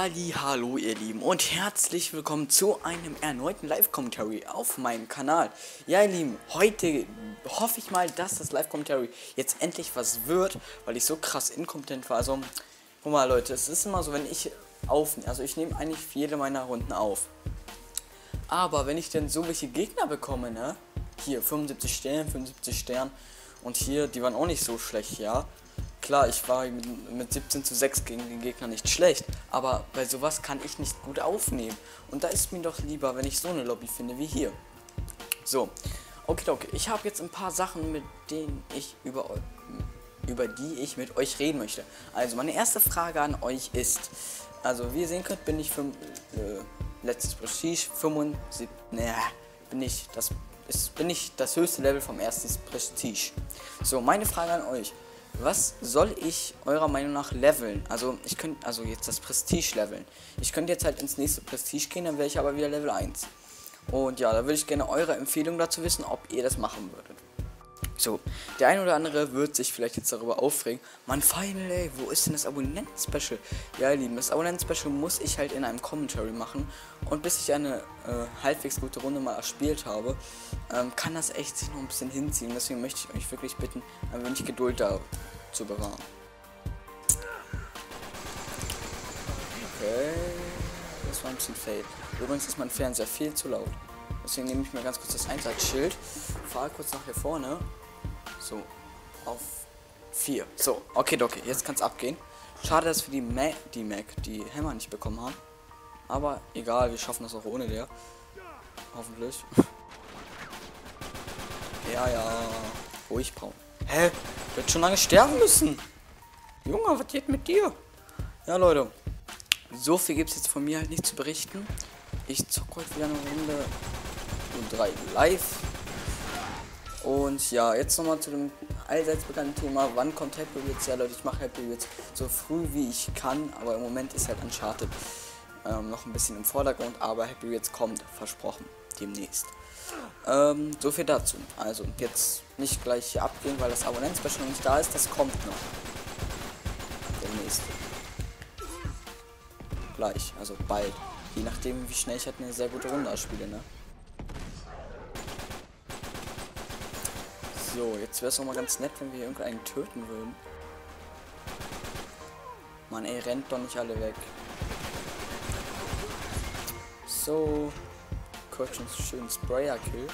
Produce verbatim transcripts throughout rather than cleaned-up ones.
Hallihallo ihr Lieben und herzlich willkommen zu einem erneuten Live-Commentary auf meinem Kanal. Ja ihr Lieben, heute hoffe ich mal, dass das Live-Commentary jetzt endlich was wird, weil ich so krass inkompetent war. Also, guck mal Leute, es ist immer so, wenn ich aufnehme, also ich nehme eigentlich für jede meiner Runden auf. Aber wenn ich denn so welche Gegner bekomme, ne? Hier fünfundsiebzig Sterne, fünfundsiebzig Sterne und hier, die waren auch nicht so schlecht, ja. Klar, ich war mit siebzehn zu sechs gegen den Gegner nicht schlecht, aber bei sowas kann ich nicht gut aufnehmen. Und da ist mir doch lieber, wenn ich so eine Lobby finde wie hier. So, okay, okay. Ich habe jetzt ein paar Sachen, mit denen ich über, über die ich mit euch reden möchte. Also, meine erste Frage an euch ist, also wie ihr sehen könnt, bin ich für äh, letztes Prestige fünfundsiebzig, ne, bin ich das ist, bin ich das höchste Level vom ersten Prestige. So, meine Frage an euch. Was soll ich eurer Meinung nach leveln? Also ich könnte, also jetzt das Prestige leveln. Ich könnte jetzt halt ins nächste Prestige gehen, dann wäre ich aber wieder Level eins. Und ja, da würde ich gerne eure Empfehlung dazu wissen, ob ihr das machen würdet. So, der ein oder andere wird sich vielleicht jetzt darüber aufregen. Mann, Final, ey, wo ist denn das Abonnenten-Special? Ja, ihr Lieben, das Abonnenten-Special muss ich halt in einem Commentary machen. Und bis ich eine äh, halbwegs gute Runde mal erspielt habe, ähm, kann das echt sich noch ein bisschen hinziehen. Deswegen möchte ich euch wirklich bitten, ein wenig Geduld da zu bewahren. Okay, das war ein bisschen fade. Übrigens ist mein Fernseher viel zu laut. Deswegen nehme ich mir ganz kurz das Einsatzschild, fahre kurz nach hier vorne. So, auf vier. So, okay, okay, jetzt kann es abgehen. Schade, dass wir die Mac, die Mac, die Hammer nicht bekommen haben. Aber egal, wir schaffen das auch ohne der. Hoffentlich. Ja, ja. Ruhig, Paul. Hä? Du hättest schon lange sterben müssen. Junge, was geht mit dir? Ja, Leute. So viel gibt es jetzt von mir halt nicht zu berichten. Ich zocke heute wieder eine Runde um drei live. Und ja, jetzt nochmal zu dem allseits bekannten Thema, wann kommt Happy Wheels? Ja Leute, ich mache Happy Wheels so früh wie ich kann, aber im Moment ist halt Uncharted ähm, noch ein bisschen im Vordergrund, aber Happy Wheels kommt, versprochen, demnächst. Ähm, so viel dazu. Also jetzt nicht gleich hier abgehen, weil das Abonnenten-Special noch nicht da ist, das kommt noch. Demnächst. Gleich, also bald. Je nachdem wie schnell ich halt eine sehr gute Runde ausspiele, ne? So, jetzt wäre es auch mal ganz nett, wenn wir irgendeinen töten würden. Mann, ey, rennt doch nicht alle weg. So, kurz einen schönen Sprayer-Kill.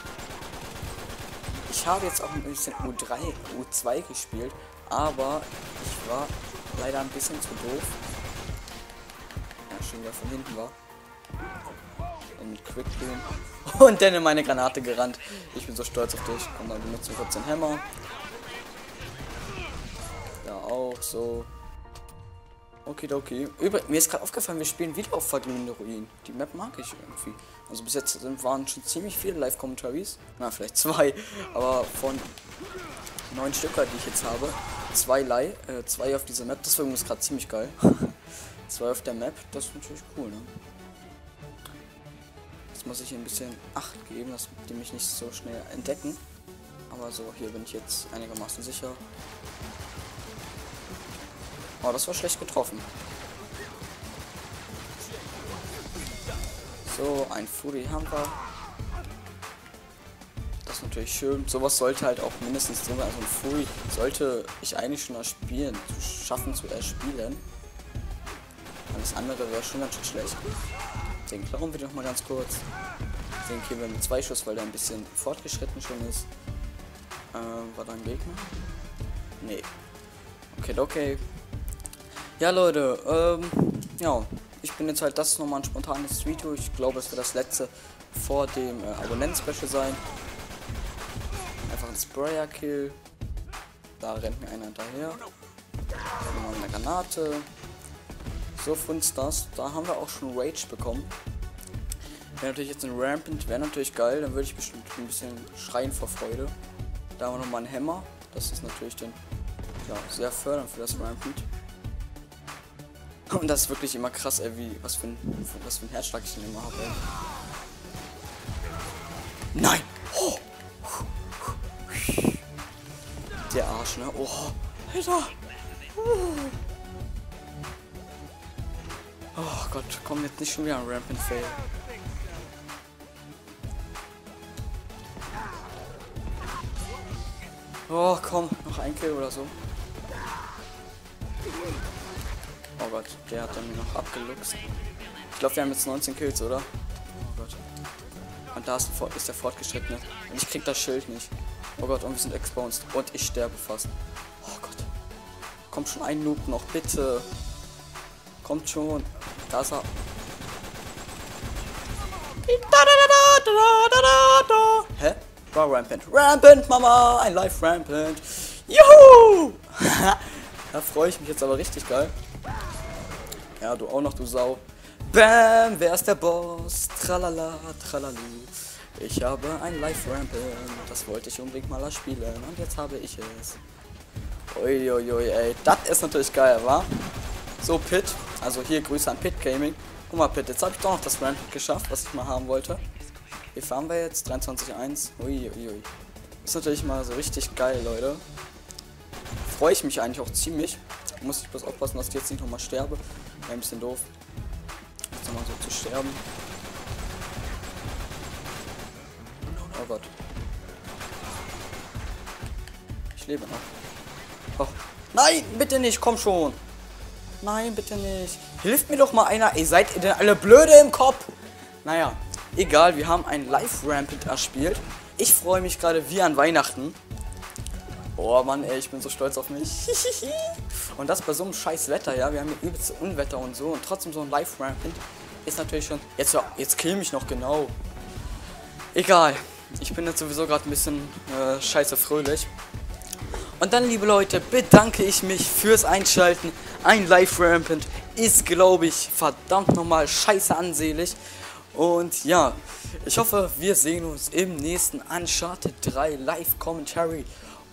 Ich habe jetzt auch ein bisschen U drei, U zwei gespielt, aber ich war leider ein bisschen zu doof. Ja, schon wieder von hinten war. In Quick Game. Und dann in meine Granate gerannt. Ich bin so stolz auf dich. Komm mal, benutzen kurz den Hammer. Ja, auch so. Okay, okay. Übrigens, mir ist gerade aufgefallen, wir spielen wieder auf verglühende Ruinen. Die Map mag ich irgendwie. Also bis jetzt sind, waren schon ziemlich viele Live-Commentaries. Na, vielleicht zwei. Aber von neun Stücker, die ich jetzt habe, zwei, Live, äh, zwei auf dieser Map. Deswegen ist gerade ziemlich geil. Zwei auf der Map, das ist natürlich cool, ne? Muss ich ein bisschen Acht geben, dass die mich nicht so schnell entdecken. Aber so, hier bin ich jetzt einigermaßen sicher. Oh, das war schlecht getroffen. So, ein Fury haben wir. Das ist natürlich schön. Sowas sollte halt auch mindestens drin sein. Also ein Fury sollte ich eigentlich schon erspielen, zu schaffen zu erspielen. Alles andere wäre schon ganz schön schlecht. Den klauen wir noch mal ganz kurz. Den gehen wir mit zwei Schuss, weil der ein bisschen fortgeschritten schon ist. Äh, war da ein Gegner? Nee. Okay, okay. Ja, Leute, ähm, ja. Ich bin jetzt halt, das ist nochmal ein spontanes Video. Ich glaube, es wird das letzte vor dem äh, Abonnenten-Special sein. Einfach ein Sprayer-Kill. Da rennt mir einer hinterher. Nochmal eine Granate. So Funstars, da haben wir auch schon Rage bekommen. Wäre natürlich jetzt ein Rampant, wäre natürlich geil, dann würde ich bestimmt ein bisschen schreien vor Freude. Da haben wir nochmal einen Hammer, das ist natürlich dann ja, sehr fördernd für das Rampant. Und das ist wirklich immer krass, ey, wie, was für ein, was für ein Herzschlag ich denn immer habe. Nein! Oh. Der Arsch, ne? Oh, Alter! Oh. Oh Gott, komm jetzt nicht schon wieder an Rampant Fail. Oh, komm, noch ein Kill oder so. Oh Gott, der hat dann noch abgeluchst. Ich glaube, wir haben jetzt neunzehn Kills, oder? Oh Gott. Und da ist, ein ist der Fortgeschrittene. Und ich krieg das Schild nicht. Oh Gott, und wir sind exposed. Und ich sterbe fast. Oh Gott. Kommt schon ein Noob noch, bitte. Kommt schon. Da ist er. Hä? War Rampant. Rampant, Mama! Ein Live Rampant. Juhu! Da freue ich mich jetzt aber richtig geil. Ja, du auch noch, du Sau. Bam! Wer ist der Boss? Tralala, tralali. Ich habe ein Live Rampant. Das wollte ich unbedingt mal spielen. Und jetzt habe ich es. Uiuiui, ey. Das ist natürlich geil, wa? So, Pit. Also hier, Grüße an Pit Gaming. Guck mal, Pit. Jetzt habe ich doch noch das Rampant geschafft, was ich mal haben wollte. Wie fahren wir jetzt? dreiundzwanzig eins. Uiuiui. Ist natürlich mal so richtig geil, Leute. Freue ich mich eigentlich auch ziemlich. Muss ich bloß aufpassen, dass ich jetzt nicht nochmal sterbe. Wäre ein bisschen doof. Jetzt nochmal so zu sterben. Oh Gott. Ich lebe noch. Oh. Nein, bitte nicht, komm schon. Nein, bitte nicht. Hilft mir doch mal einer. Ey, seid ihr denn alle blöde im Kopf? Naja, egal, wir haben ein Live-Rampant erspielt. Ich freue mich gerade wie an Weihnachten. Oh Mann, ey, ich bin so stolz auf mich. Und das bei so einem scheiß Wetter, ja. Wir haben hier übelste Unwetter und so. Und trotzdem so ein Live-Rampant ist natürlich schon... Jetzt, ja, jetzt kill mich noch, genau. Egal. Ich bin jetzt sowieso gerade ein bisschen äh, scheiße fröhlich. Und dann, liebe Leute, bedanke ich mich fürs Einschalten. Ein Live-Rampant ist, glaube ich, verdammt nochmal scheiße ansehlich. Und ja, ich hoffe, wir sehen uns im nächsten Uncharted drei Live-Commentary.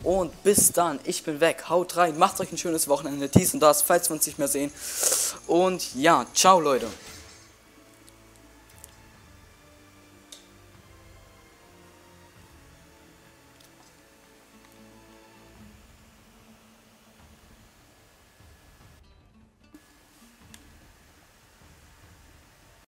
Und bis dann, ich bin weg, haut rein, macht euch ein schönes Wochenende, dies und das, falls wir uns nicht mehr sehen. Und ja, ciao Leute.